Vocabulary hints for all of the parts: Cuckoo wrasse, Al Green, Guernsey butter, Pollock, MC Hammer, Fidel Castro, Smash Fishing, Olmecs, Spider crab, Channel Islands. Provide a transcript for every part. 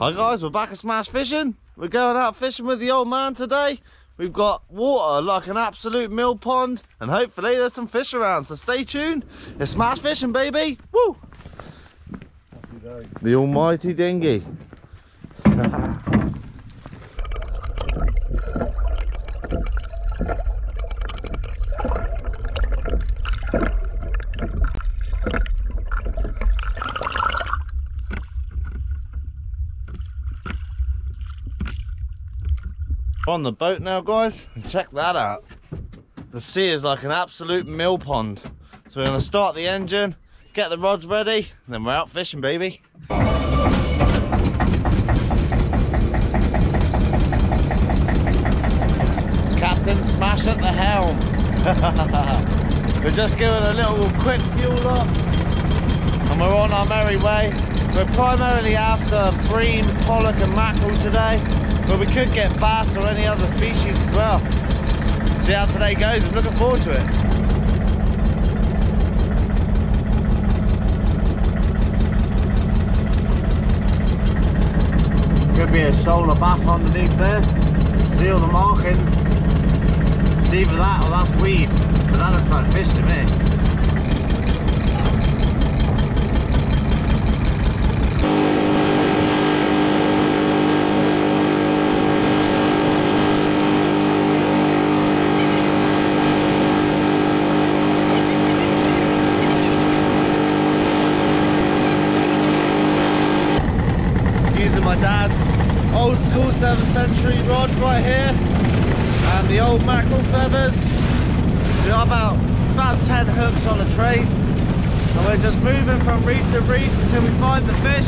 Hi guys, we're back at Smash Fishing. We're going out fishing with the old man today. We've got water like an absolute mill pond, and hopefully there's some fish around, so stay tuned. It's Smash Fishing, baby. Woo! Happy day. The almighty dinghy. On the boat now, guys, and check that out. The sea is like an absolute mill pond, so we're going to start the engine, get the rods ready, and then we're out fishing, baby. Captain Smash at the helm. We're just giving a little quick fuel up and we're on our merry way. We're primarily after bream, pollock and mackerel today, but we could get bass or any other species as well. See how today goes, I'm looking forward to it. Could be a shoal of bass underneath there. See all the markings. It's either that or that's weed, but that looks like fish to me. Old school 7th century rod right here, and the old mackerel feathers. We've got about 10 hooks on the trace, and we're just moving from reef to reef until we find the fish.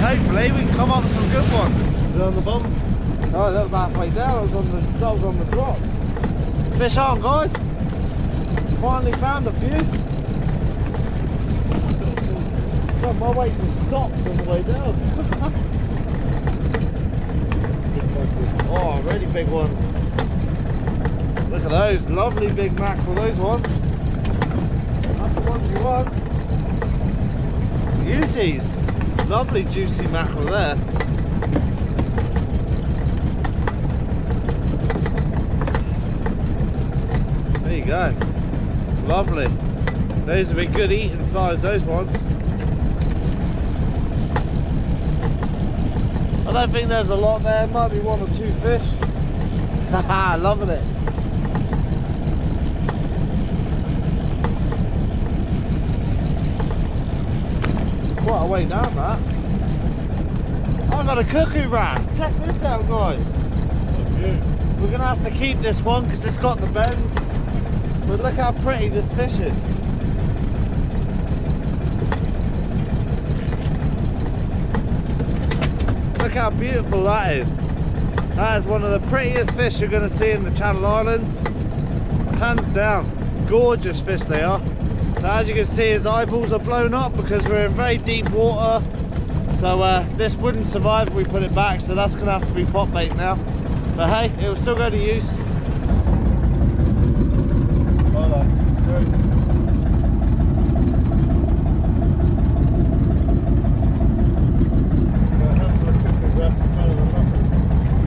Hopefully we can come up with some good ones. Is it on the bottom? Oh, that was halfway down. That was on the drop. Fish on, guys. Finally found a few. God, my weight was stopped on the way down. Oh, really big ones. Look at those lovely big mackerel, those ones. That's the ones you want. Beauties. Lovely juicy mackerel there. There you go. Lovely. Those would be good eating size, those ones. I don't think there's a lot there, might be one or two fish. Haha, loving it. Quite a way down that. I've got a cuckoo wrasse. Check this out, guys. We're going to have to keep this one because it's got the bend. But look how pretty this fish is. Look how beautiful that is. That is one of the prettiest fish you're going to see in the Channel Islands. Hands down, gorgeous fish they are. Now, as you can see, his eyeballs are blown up because we're in very deep water. So this wouldn't survive if we put it back, so that's going to have to be pop bait now. But hey, it will still go to use.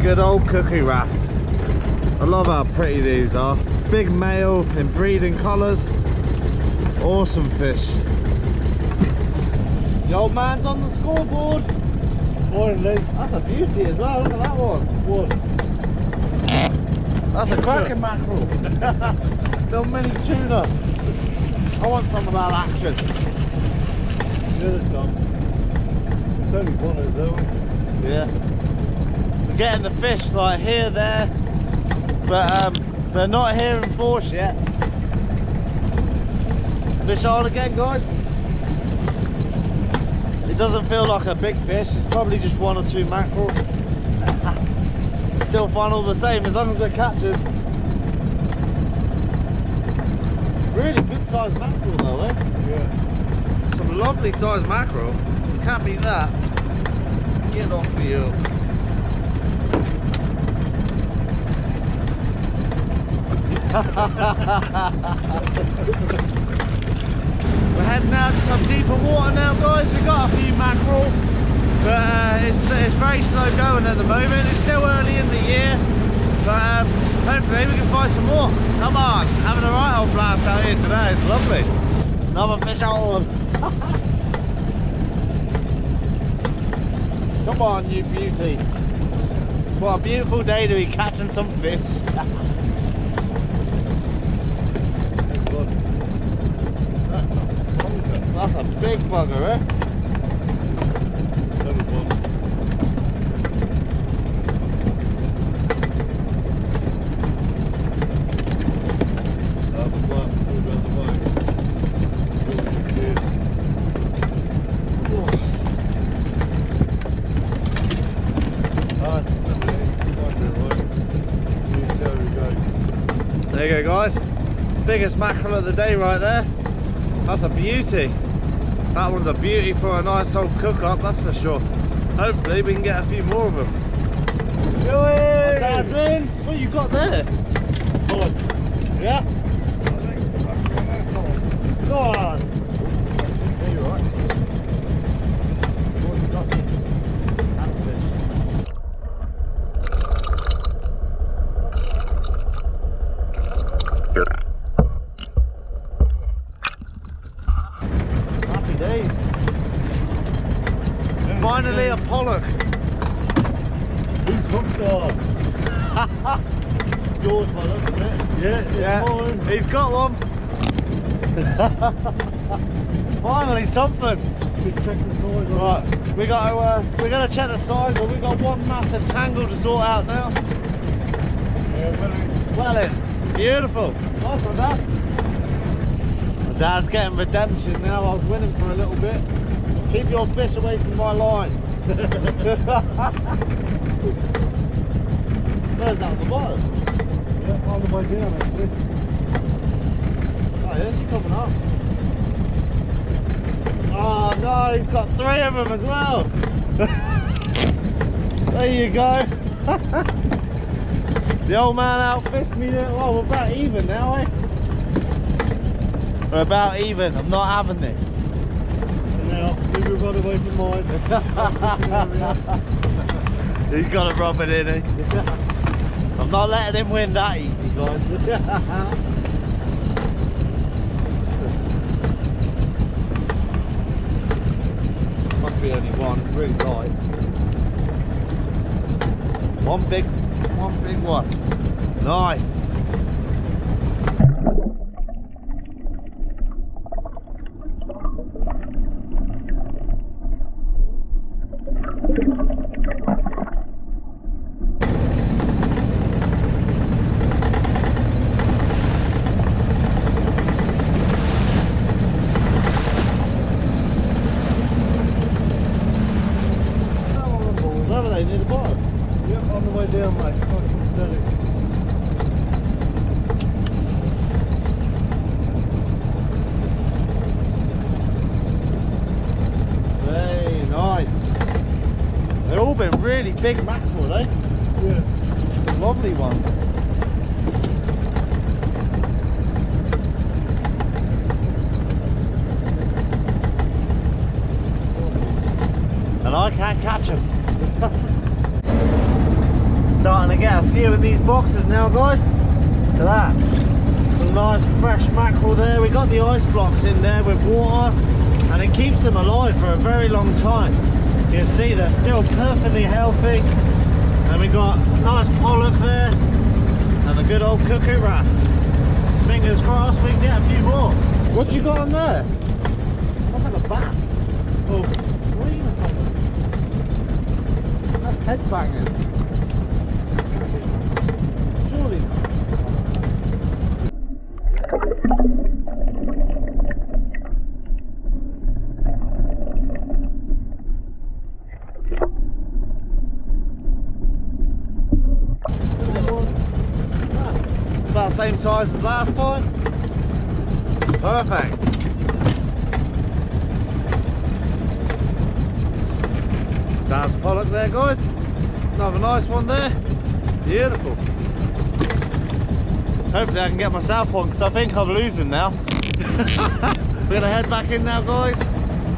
Good old cuckoo wrasse. I love how pretty these are. Big male in breeding colours. Awesome fish. The old man's on the scoreboard. Morning, Luke. That's a beauty as well. Look at that one. One. That's a cracking mackerel. Little mini tuna. I want some of that action. The other time. It's only one of those. Yeah. Getting the fish like here, there, but they're not here in force yet. Fish on again, guys. It doesn't feel like a big fish, it's probably just one or two mackerel. It's still fun all the same as long as we're catching. Really good sized mackerel though, eh? Yeah. Some lovely sized mackerel. Can't beat that. Get off the hill. We're heading out to some deeper water now, guys. We've got a few mackerel. but it's very slow going at the moment. It's still early in the year, but hopefully we can find some more. Come on, having a right old blast out here today. It's lovely. Another fish on. Come on, you beauty. What a beautiful day to be catching some fish. That's a big bugger, eh? There you go, guys. Biggest mackerel of the day right there. That's a beauty. That one's a beauty for a nice old cook-up, that's for sure. Hopefully we can get a few more of them. Hey. What you got there? Pollock. Yeah? Go on. Are you right? What you got there? Finally a pollock. Whose hooks are? Yours, by the looks of it. Yeah, mine. He's got one. Finally something. Should check the size. Right, we got to, we're going to check the size, but we've got one massive tangle to sort out now. Yeah, well in. Beautiful. Nice one, Dad. Dad's getting redemption now. I was winning for a little bit. Keep your fish away from my line. There's that on the bottom. Yeah, on the way down actually. Oh yeah, she's coming up. Oh no, he's got three of them as well. There you go. The old man outfished me there. Oh, we're about even now, eh? We're about even. I'm not having this. Got away from mine. He's got to rub it in, eh? I'm not letting him win that easy, guys. Must be only one, it's really light. One big one. Nice. Really big mackerel, eh? Yeah. Lovely one. And I can't catch them. Starting to get a few of these boxes now, guys. Look at that. Some nice fresh mackerel there. We got the ice blocks in there with water, and it keeps them alive for a very long time. You can see they're still perfectly healthy, and we got a nice pollock there and a good old cuckoo wrasse. Fingers crossed we can get a few more. What you got on there? I've had a bat. Oh, what are you talking about? That's head banging. Surely not. Same size as last time. Perfect. That's pollock there, guys. Another nice one there. Beautiful. Hopefully I can get myself one because I think I'm losing now. We're gonna head back in now, guys.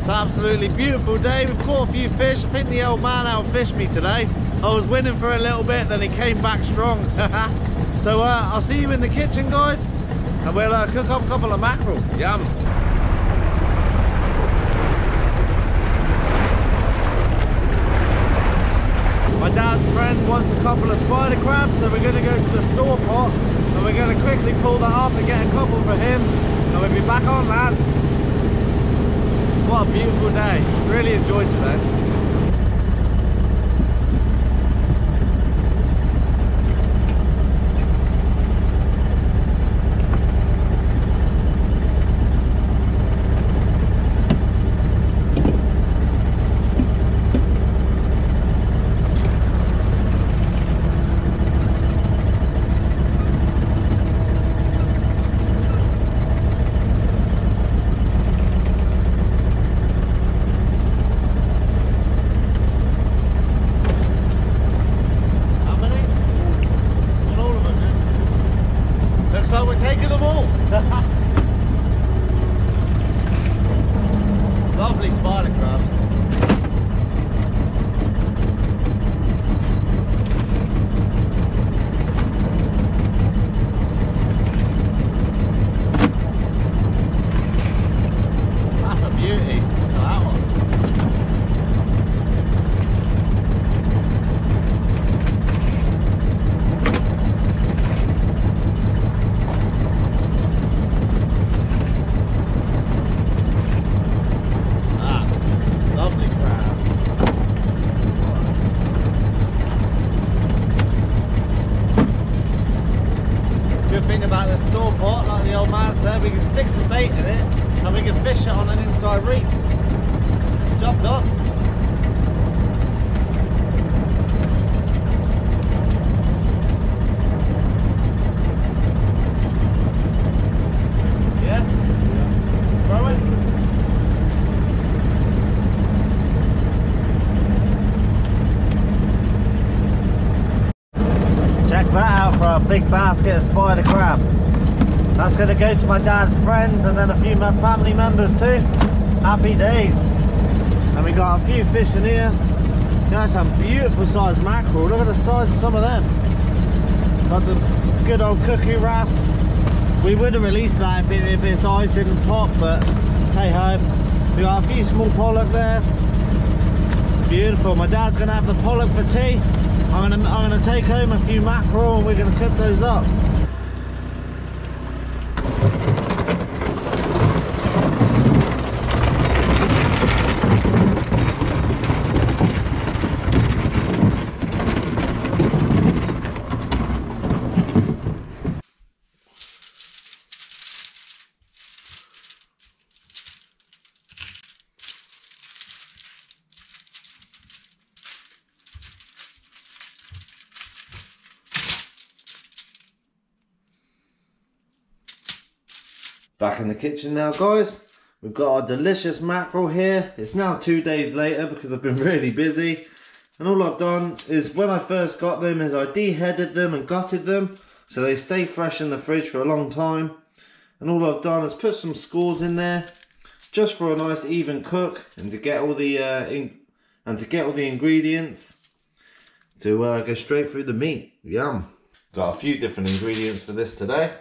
It's an absolutely beautiful day. We've caught a few fish. I think the old man outfished me today. I was winning for a little bit, then he came back strong. So I'll see you in the kitchen, guys, and we'll cook up a couple of mackerel. Yum. My dad's friend wants a couple of spider crabs, so we're going to go to the store pot and we're going to quickly pull that up and get a couple for him, and we'll be back on land. What a beautiful day. Really enjoyed today. Big basket of spider crab. That's going to go to my dad's friends and then a few family members too. Happy days. And we got a few fish in here. Got some beautiful sized mackerel. Look at the size of some of them. Got the good old cuckoo wrasse. We would have released that if its eyes didn't pop, but hey ho. We got a few small pollock there. Beautiful. My dad's going to have the pollock for tea. I'm gonna take home a few mackerel and we're gonna cook those up. Back in the kitchen now, guys. We've got our delicious mackerel here. It's now 2 days later because I've been really busy, and all I've done is when I first got them is I deheaded them and gutted them so they stay fresh in the fridge for a long time, and all I've done is put some scores in there just for a nice even cook and to get all the ingredients to go straight through the meat. Yum. Got a few different ingredients for this today.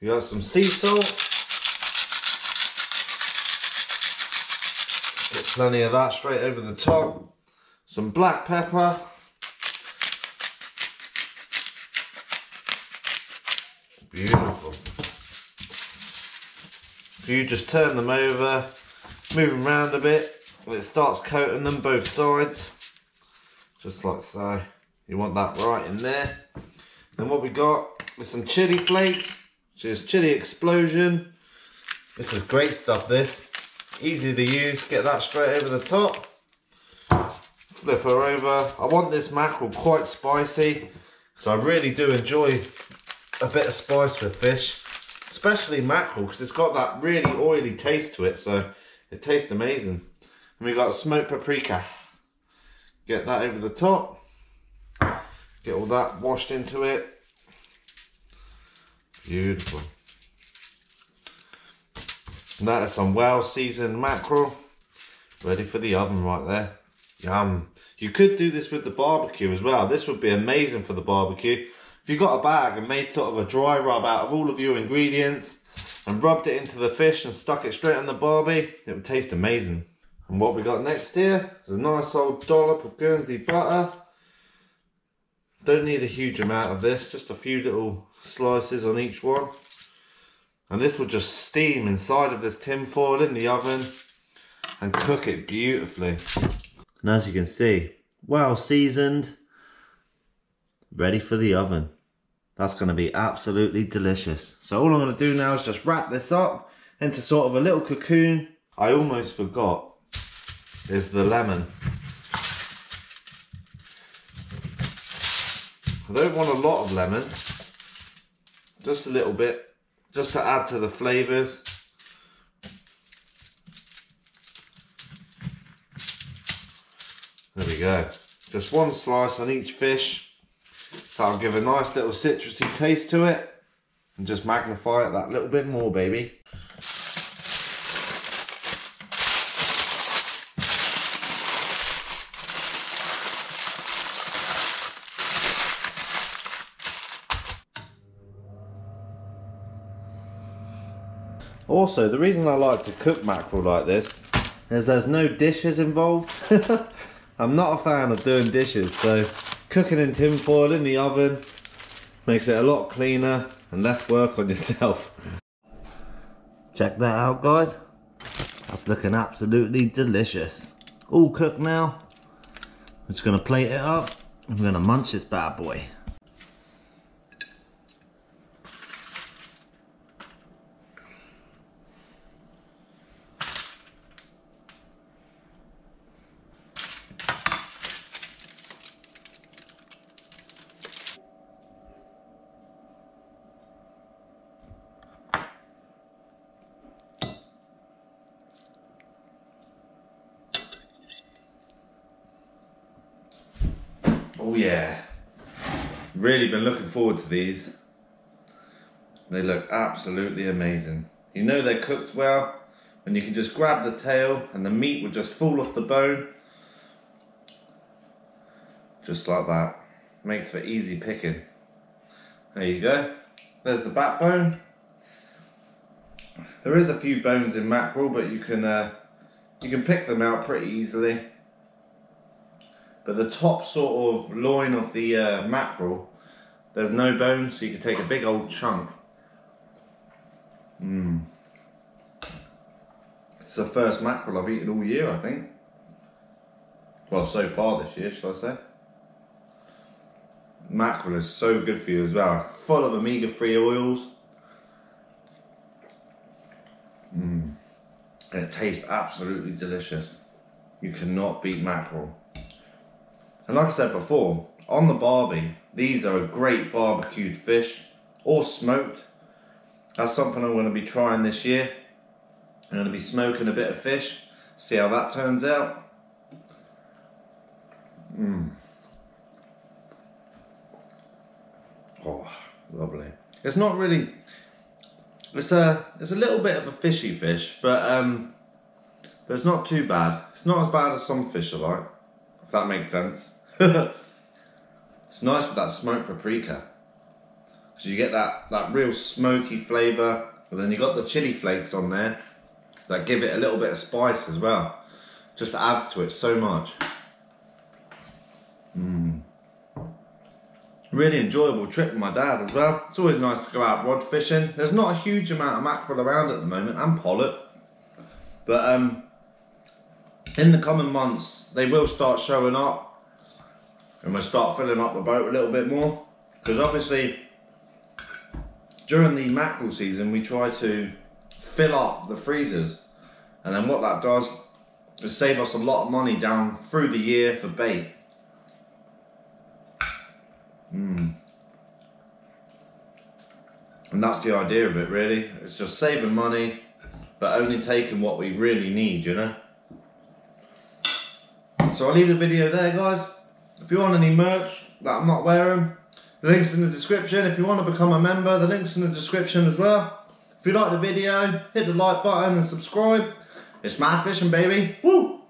We got some sea salt. Get plenty of that straight over the top. Some black pepper. Beautiful. So you just turn them over, move them around a bit, and it starts coating them both sides. Just like so. You want that right in there. Then what we got is some chili flakes, which is chili explosion. This is great stuff, this. Easy to use. Get that straight over the top, flip her over. I want this mackerel quite spicy because I really do enjoy a bit of spice with fish, especially mackerel, because it's got that really oily taste to it, so it tastes amazing. And we got smoked paprika. Get that over the top, get all that washed into it. Beautiful. And that is some well seasoned mackerel. Ready for the oven right there. Yum. You could do this with the barbecue as well. This would be amazing for the barbecue. If you got a bag and made sort of a dry rub out of all of your ingredients and rubbed it into the fish and stuck it straight on the barbie, it would taste amazing. And what we got next here is a nice old dollop of Guernsey butter. Don't need a huge amount of this, just a few little slices on each one. And this will just steam inside of this tin foil in the oven and cook it beautifully. And as you can see, well seasoned, ready for the oven. That's going to be absolutely delicious. So all I'm going to do now is just wrap this up into sort of a little cocoon. I almost forgot is the lemon. I don't want a lot of lemon, just a little bit, just to add to the flavours. There we go. Just one slice on each fish. That'll give a nice little citrusy taste to it and just magnify it that little bit more, baby. Also, the reason I like to cook mackerel like this is there's no dishes involved. I'm not a fan of doing dishes, so cooking in tin foil in the oven makes it a lot cleaner and less work on yourself. Check that out, guys. That's looking absolutely delicious. All cooked now. I'm just going to plate it up. I'm going to munch this bad boy. Oh yeah, really been looking forward to these. They look absolutely amazing. You know they're cooked well and you can just grab the tail and the meat will just fall off the bone. Just like that. Makes for easy picking. There you go. There's the backbone. There is a few bones in mackerel, but you can pick them out pretty easily. But the top sort of loin of the mackerel, there's no bones, so you can take a big old chunk. It's the first mackerel I've eaten all year, I think. Well, so far this year, shall I say. Mackerel is so good for you as well. Full of omega-3 oils. It tastes absolutely delicious. You cannot beat mackerel. And like I said before, on the barbie, these are a great barbecued fish, or smoked. That's something I'm going to be trying this year. I'm going to be smoking a bit of fish, see how that turns out. Oh, lovely. It's not really, it's a little bit of a fishy fish, but it's not too bad. It's not as bad as some fish I like, if that makes sense. It's nice with that smoked paprika, so you get that real smoky flavour, and then you got the chili flakes on there that give it a little bit of spice as well. Just adds to it so much. Really enjoyable trip with my dad as well. It's always nice to go out rod fishing. There's not a huge amount of mackerel around at the moment, and pollock, but in the coming months they will start showing up. And we'll start filling up the boat a little bit more. Because obviously, during the mackerel season, we try to fill up the freezers. And then what that does is save us a lot of money down through the year for bait. And that's the idea of it, really. It's just saving money, but only taking what we really need, you know. So I'll leave the video there, guys. If you want any merch that I'm not wearing, the link's in the description. If you want to become a member, the link's in the description as well. If you like the video, hit the like button and subscribe. It's Smash Fishing, baby. Woo!